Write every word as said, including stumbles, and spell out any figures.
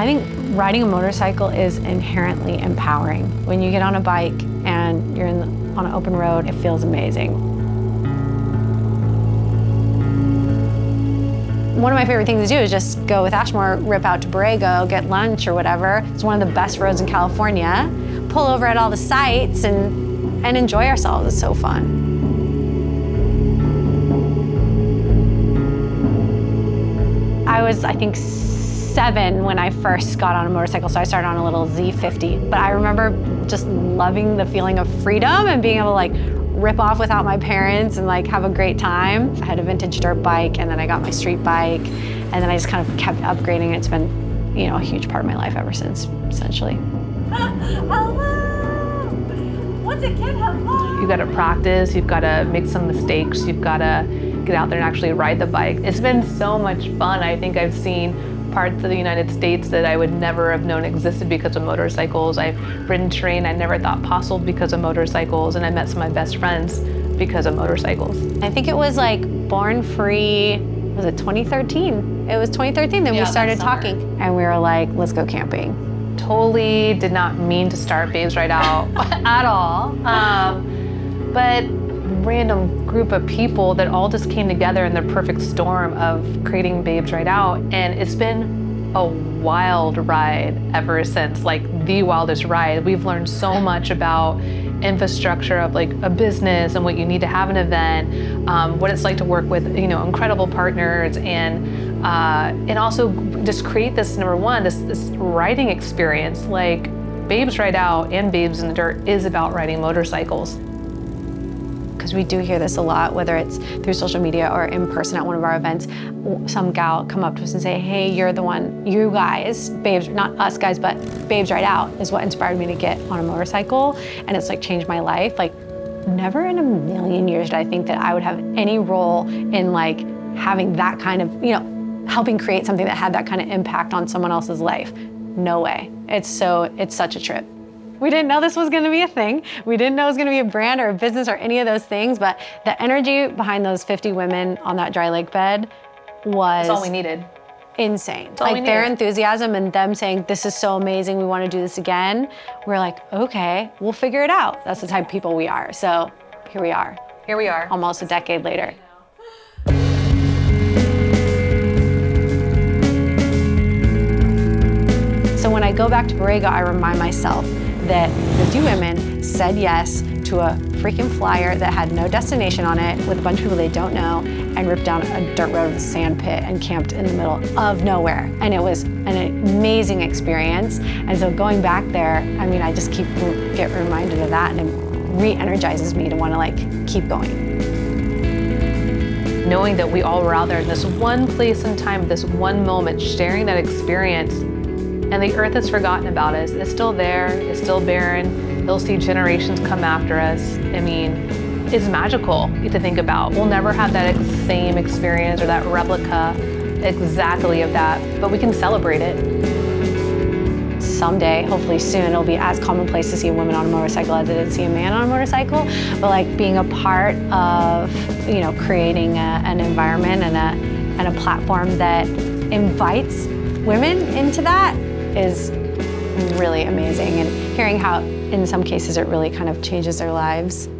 I think riding a motorcycle is inherently empowering. When you get on a bike and you're in the, on an open road, it feels amazing. One of my favorite things to do is just go with Ashmore, rip out to Borrego, get lunch or whatever. It's one of the best roads in California. Pull over at all the sites and, and enjoy ourselves. It's so fun. I was, I think, seven when I first got on a motorcycle, so I started on a little Z fifty. But I remember just loving the feeling of freedom and being able to like rip off without my parents and like have a great time. I had a vintage dirt bike, and then I got my street bike, and then I just kind of kept upgrading. It's been, you know, a huge part of my life ever since, essentially. Hello! What's a kid? Hello! You've got to practice, you've got to make some mistakes, you've got to get out there and actually ride the bike. It's been so much fun. I think I've seen parts of the United States that I would never have known existed because of motorcycles. I've ridden terrain I never thought possible because of motorcycles, and I met some of my best friends because of motorcycles. I think it was like Born Free, was it twenty thirteen? It was twenty thirteen that yeah, we started talking, and we were like, let's go camping. Totally did not mean to start Babes Ride Out at all, um, but random group of people that all just came together in the perfect storm of creating Babes Ride Out, and it's been a wild ride ever since, like the wildest ride. We've learned so much about infrastructure of like a business and what you need to have an event, um, what it's like to work with, you know, incredible partners, and uh, and also just create this, number one, this, this riding experience. Like Babes Ride Out and Babes in the Dirt is about riding motorcycles. Because we do hear this a lot, whether it's through social media or in person at one of our events, some gal come up to us and say, hey, you're the one, you guys, babes, not us guys, but Babes Ride Out is what inspired me to get on a motorcycle, and it's like changed my life. Like, never in a million years did I think that I would have any role in like having that kind of, you know, helping create something that had that kind of impact on someone else's life. No way. It's so, it's such a trip. We didn't know this was gonna be a thing. We didn't know it was gonna be a brand or a business or any of those things, but the energy behind those fifty women on that dry lake bed was— That's all we needed. Insane. Like their enthusiasm and them saying, this is so amazing, we wanna do this again. We're like, okay, we'll figure it out. That's the type of people we are. So here we are. Here we are. Almost a decade later. So when I go back to Borrego, I remind myself that the two women said yes to a freaking flyer that had no destination on it with a bunch of people they don't know, and ripped down a dirt road with a sand pit and camped in the middle of nowhere. And it was an amazing experience. And so going back there, I mean, I just keep get reminded of that, and it re-energizes me to want to like keep going. Knowing that we all were out there in this one place and time, this one moment, sharing that experience, and the earth has forgotten about us. It's still there, it's still barren. You'll see generations come after us. I mean, it's magical to think about. We'll never have that same experience or that replica exactly of that, but we can celebrate it. Someday, hopefully soon, it'll be as commonplace to see a woman on a motorcycle as it is to see a man on a motorcycle, but like being a part of, you know, creating a, an environment and a, and a platform that invites women into that is really amazing, and hearing how in some cases it really kind of changes their lives.